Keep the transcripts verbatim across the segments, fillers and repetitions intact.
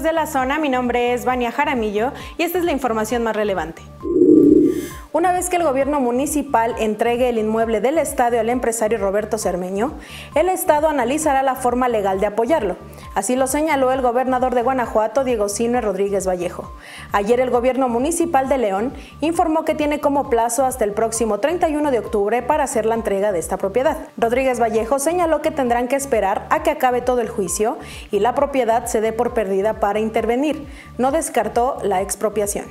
Voces de la Zona, mi nombre es Vania Jaramillo y esta es la información más relevante. Una vez que el gobierno municipal entregue el inmueble del estadio al empresario Roberto Cermeño, el estado analizará la forma legal de apoyarlo. Así lo señaló el gobernador de Guanajuato, Diego Sinhué Rodríguez Vallejo. Ayer el gobierno municipal de León informó que tiene como plazo hasta el próximo treinta y uno de octubre para hacer la entrega de esta propiedad. Rodríguez Vallejo señaló que tendrán que esperar a que acabe todo el juicio y la propiedad se dé por perdida para intervenir. No descartó la expropiación.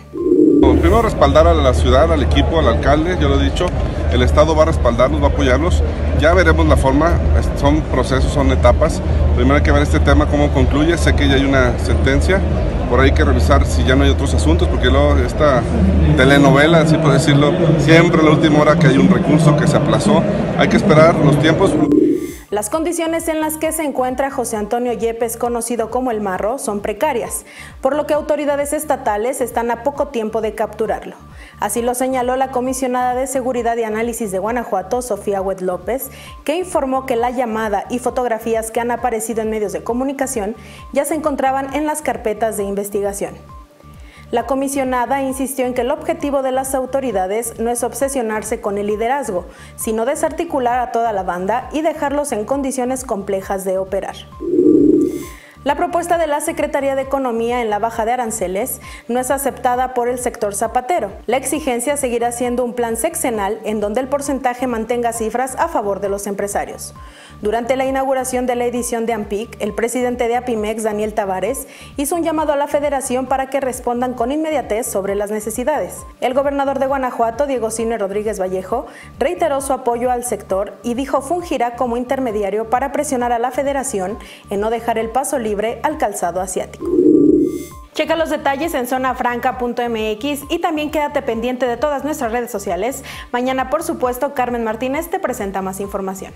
Primero respaldar a la ciudad, al equipo, al alcalde, yo lo he dicho, el estado va a respaldarnos, va a apoyarnos, ya veremos la forma, son procesos, son etapas, primero hay que ver este tema cómo concluye, sé que ya hay una sentencia, por ahí hay que revisar si ya no hay otros asuntos, porque luego esta telenovela, así por decirlo, siempre a la última hora que hay un recurso que se aplazó, hay que esperar los tiempos. Las condiciones en las que se encuentra José Antonio Yepes, conocido como El Marro, son precarias, por lo que autoridades estatales están a poco tiempo de capturarlo. Así lo señaló la comisionada de Seguridad y Análisis de Guanajuato, Sofía Wet López, que informó que la llamada y fotografías que han aparecido en medios de comunicación ya se encontraban en las carpetas de investigación. La comisionada insistió en que el objetivo de las autoridades no es obsesionarse con el liderazgo, sino desarticular a toda la banda y dejarlos en condiciones complejas de operar. La propuesta de la Secretaría de Economía en la baja de aranceles no es aceptada por el sector zapatero. La exigencia seguirá siendo un plan sexenal en donde el porcentaje mantenga cifras a favor de los empresarios. Durante la inauguración de la edición de AMPIC, el presidente de Apimex, Daniel Tavares, hizo un llamado a la Federación para que respondan con inmediatez sobre las necesidades. El gobernador de Guanajuato, Diego Sinhué Rodríguez Vallejo, reiteró su apoyo al sector y dijo fungirá como intermediario para presionar a la Federación en no dejar el paso libre libre al calzado asiático. Checa los detalles en zona franca punto m x y también quédate pendiente de todas nuestras redes sociales. Mañana, por supuesto, Carmen Martínez te presenta más información.